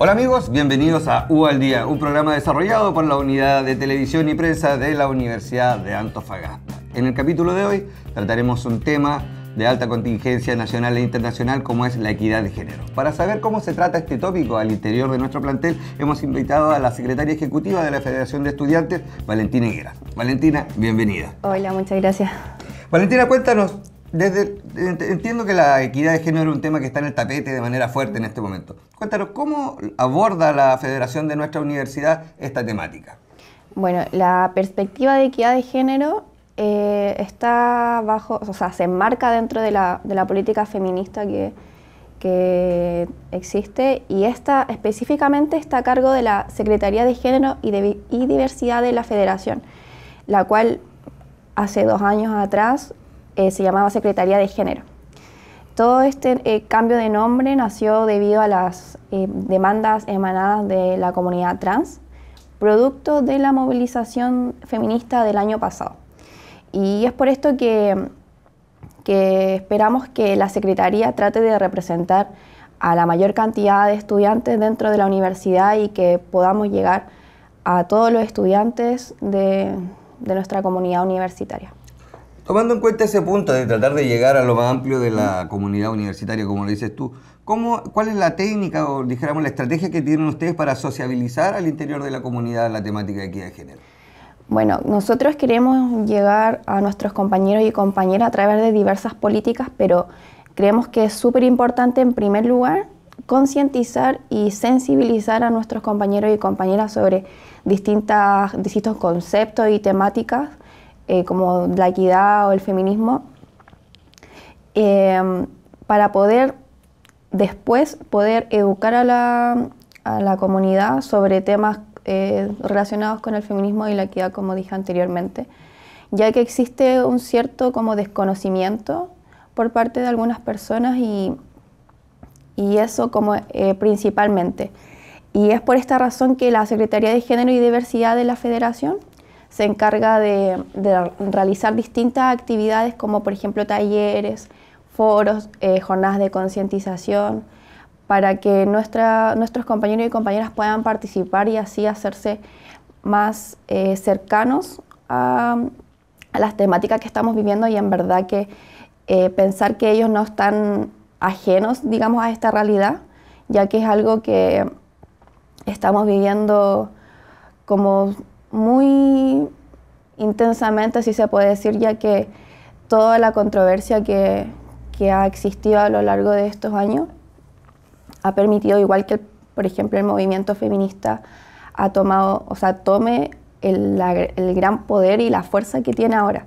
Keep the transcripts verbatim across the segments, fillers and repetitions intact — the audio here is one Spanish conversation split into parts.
Hola amigos, bienvenidos a U A al Día, un programa desarrollado por la Unidad de Televisión y Prensa de la Universidad de Antofagasta. En el capítulo de hoy trataremos un tema de alta contingencia nacional e internacional como es la equidad de género. Para saber cómo se trata este tópico al interior de nuestro plantel, hemos invitado a la secretaria ejecutiva de la Federación de Estudiantes, Valentina Higueras. Valentina, bienvenida. Hola, muchas gracias. Valentina, cuéntanos. Desde, entiendo que la equidad de género es un tema que está en el tapete de manera fuerte en este momento. Cuéntanos, ¿cómo aborda la Federación de nuestra universidad esta temática? Bueno, la perspectiva de equidad de género eh, está bajo, o sea, se enmarca dentro de la, de la política feminista que, que existe, y esta específicamente está a cargo de la Secretaría de Género y, de, y Diversidad de la Federación, la cual hace dos años atrás Eh, se llamaba Secretaría de Género. Todo este eh, cambio de nombre nació debido a las eh, demandas emanadas de la comunidad trans, producto de la movilización feminista del año pasado. Y es por esto que, que esperamos que la Secretaría trate de representar a la mayor cantidad de estudiantes dentro de la universidad y que podamos llegar a todos los estudiantes de, de nuestra comunidad universitaria. Tomando en cuenta ese punto de tratar de llegar a lo más amplio de la comunidad universitaria, como lo dices tú, ¿cómo, ¿cuál es la técnica o, dijéramos, la estrategia que tienen ustedes para sociabilizar al interior de la comunidad la temática de equidad de género? Bueno, nosotros queremos llegar a nuestros compañeros y compañeras a través de diversas políticas, pero creemos que es súper importante, en primer lugar, concientizar y sensibilizar a nuestros compañeros y compañeras sobre distintas, distintos conceptos y temáticas, Eh, como la equidad o el feminismo, eh, para poder después poder educar a la, a la comunidad sobre temas eh, relacionados con el feminismo y la equidad, como dije anteriormente, ya que existe un cierto como desconocimiento por parte de algunas personas y, y eso como eh, principalmente. Y es por esta razón que la Secretaría de Género y Diversidad de la Federación se encarga de, de realizar distintas actividades como por ejemplo talleres, foros, eh, jornadas de concientización, para que nuestra, nuestros compañeros y compañeras puedan participar y así hacerse más eh, cercanos a, a las temáticas que estamos viviendo, y en verdad que eh, pensar que ellos no están ajenos, digamos, a esta realidad, ya que es algo que estamos viviendo como muy intensamente, si se puede decir, ya que toda la controversia que, que ha existido a lo largo de estos años ha permitido, igual que, por ejemplo, el movimiento feminista ha tomado, o sea, tome el, la, el gran poder y la fuerza que tiene ahora.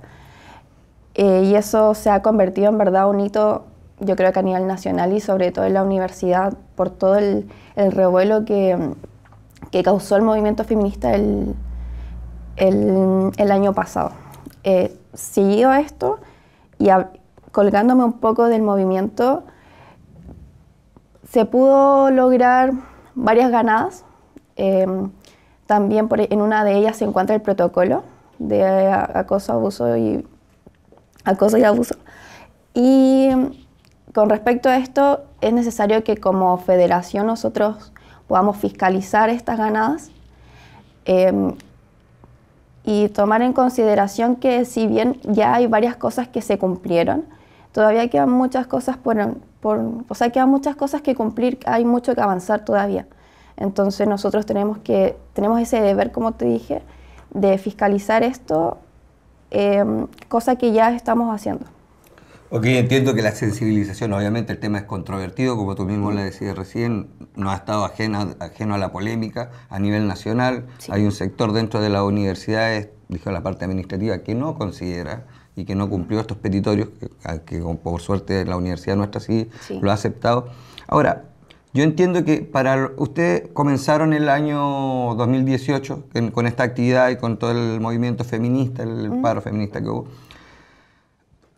Eh, y eso se ha convertido en verdad un hito, yo creo que a nivel nacional y sobre todo en la universidad, por todo el, el revuelo que, que causó el movimiento feminista el El, el año pasado. Eh, seguido a esto y a, colgándome un poco del movimiento, se pudo lograr varias ganadas. Eh, también por, en una de ellas se encuentra el protocolo de acoso, abuso y, acoso y abuso. Y con respecto a esto, es necesario que como federación nosotros podamos fiscalizar estas ganadas. Eh, y tomar en consideración que si bien ya hay varias cosas que se cumplieron, todavía quedan muchas cosas por, por, o sea, quedan muchas cosas que cumplir, hay mucho que avanzar todavía. Entonces nosotros tenemos, que, tenemos ese deber, como te dije, de fiscalizar esto, eh, cosa que ya estamos haciendo. Ok, entiendo que la sensibilización, obviamente el tema es controvertido, como tú mismo le decías recién, no ha estado ajeno, ajeno a la polémica a nivel nacional. Sí. Hay un sector dentro de las universidades, dijo la parte administrativa, que no considera y que no cumplió estos petitorios, que, que por suerte la universidad nuestra sí, sí lo ha aceptado. Ahora, yo entiendo que para ustedes comenzaron el año dos mil dieciocho en, con esta actividad y con todo el movimiento feminista, el mm. paro feminista que hubo.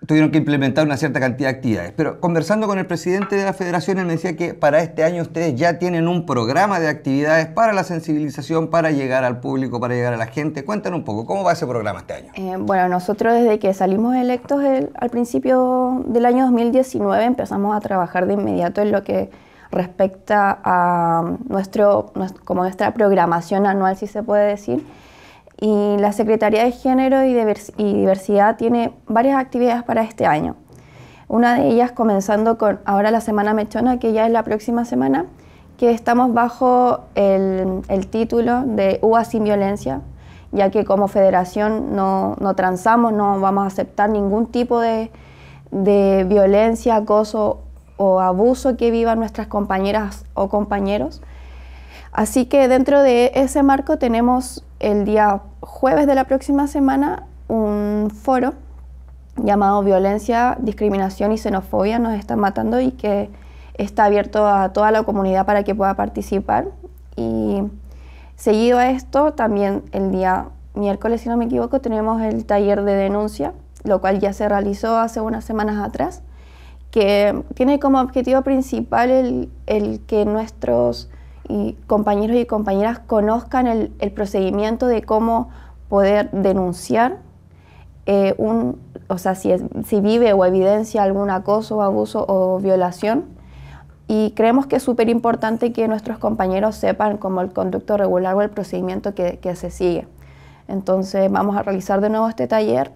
Tuvieron que implementar una cierta cantidad de actividades. Pero conversando con el presidente de la Federación, él me decía que para este año ustedes ya tienen un programa de actividades para la sensibilización, para llegar al público, para llegar a la gente. Cuéntanos un poco, ¿cómo va ese programa este año? Eh, bueno, nosotros desde que salimos electos el, al principio del año dos mil diecinueve empezamos a trabajar de inmediato en lo que respecto a nuestro, como nuestra programación anual, si se puede decir. Y la Secretaría de Género y Diversidad tiene varias actividades para este año. Una de ellas comenzando con ahora la Semana Mechona, que ya es la próxima semana, que estamos bajo el, el título de U A sin violencia, ya que como federación no, no transamos, no vamos a aceptar ningún tipo de, de violencia, acoso o abuso que vivan nuestras compañeras o compañeros. Así que dentro de ese marco tenemos el día jueves de la próxima semana un foro llamado Violencia, Discriminación y Xenofobia nos están matando, y que está abierto a toda la comunidad para que pueda participar. Y seguido a esto, también el día miércoles, si no me equivoco, tenemos el taller de denuncia, lo cual ya se realizó hace unas semanas atrás, que tiene como objetivo principal el, el que nuestros y compañeros y compañeras conozcan el, el procedimiento de cómo poder denunciar, eh, un, o sea, si, es, si vive o evidencia algún acoso, abuso o violación. Y creemos que es súper importante que nuestros compañeros sepan como el conducto regular o el procedimiento que, que se sigue. Entonces vamos a realizar de nuevo este taller,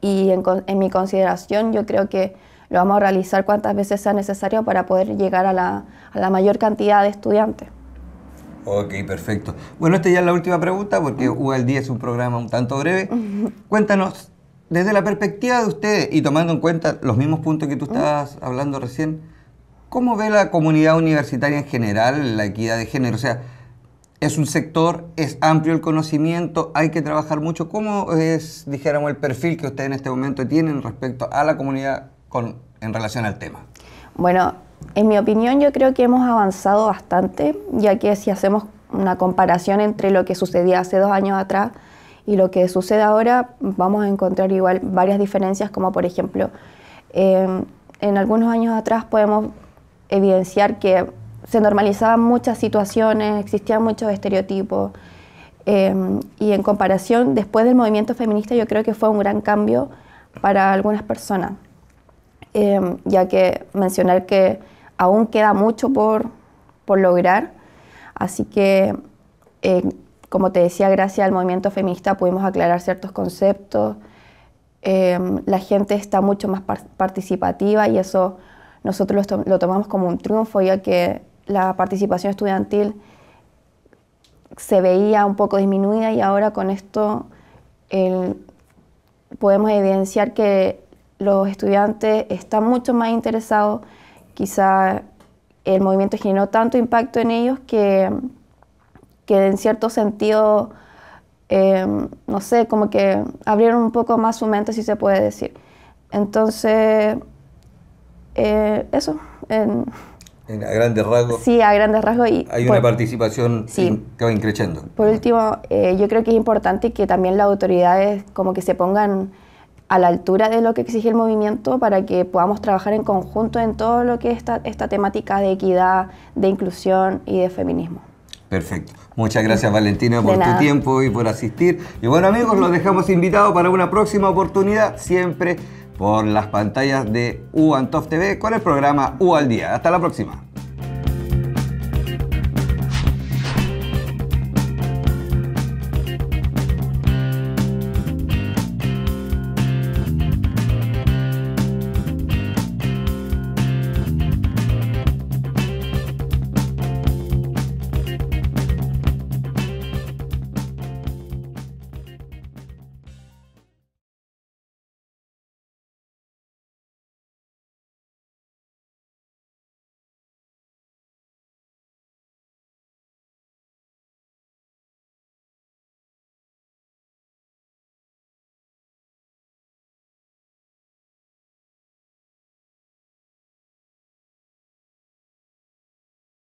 y en, en mi consideración yo creo que lo vamos a realizar cuantas veces sea necesario para poder llegar a la, a la mayor cantidad de estudiantes. Ok, perfecto. Bueno, esta ya es la última pregunta, porque U A al Día es un programa un tanto breve. Cuéntanos, desde la perspectiva de ustedes, y tomando en cuenta los mismos puntos que tú estabas hablando recién, ¿cómo ve la comunidad universitaria en general la equidad de género? O sea, ¿es un sector, es amplio el conocimiento, hay que trabajar mucho? ¿Cómo es, dijéramos, el perfil que ustedes en este momento tienen respecto a la comunidad Con, en relación al tema? Bueno, en mi opinión yo creo que hemos avanzado bastante, ya que si hacemos una comparación entre lo que sucedía hace dos años atrás y lo que sucede ahora, vamos a encontrar igual varias diferencias, como por ejemplo, eh, en algunos años atrás podemos evidenciar que se normalizaban muchas situaciones, existían muchos estereotipos, eh, y en comparación, después del movimiento feminista yo creo que fue un gran cambio para algunas personas. Eh, ya que mencionar que aún queda mucho por, por lograr, así que, eh, como te decía, gracias al movimiento feminista pudimos aclarar ciertos conceptos, eh, la gente está mucho más par participativa y eso nosotros lo, to lo tomamos como un triunfo, ya que la participación estudiantil se veía un poco disminuida, y ahora con esto eh, podemos evidenciar que los estudiantes están mucho más interesados. Quizá el movimiento generó tanto impacto en ellos que, que en cierto sentido, eh, no sé, como que abrieron un poco más su mente, si se puede decir. Entonces, eh, eso. En, en, a grandes rasgos. Sí, a grandes rasgos. Y hay por, una participación sí, in, que va increciendo. Por último, eh, yo creo que es importante que también las autoridades como que se pongan a la altura de lo que exige el movimiento, para que podamos trabajar en conjunto en todo lo que es esta, esta temática de equidad, de inclusión y de feminismo. Perfecto. Muchas gracias, Valentina, por tu tiempo y por asistir. Y bueno, amigos, los dejamos invitados para una próxima oportunidad, siempre por las pantallas de Uantof T V, con el programa U A al Día. Hasta la próxima.